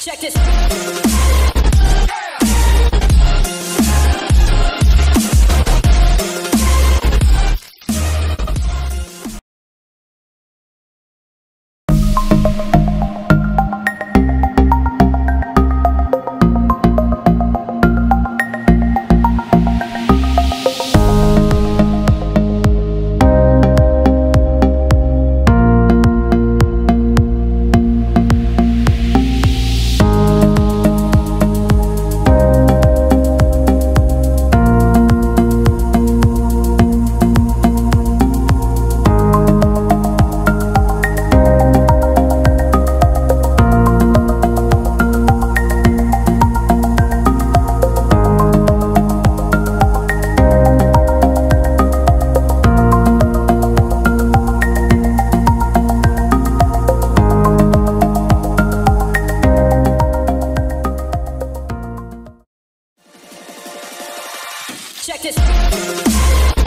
Check this. Check this.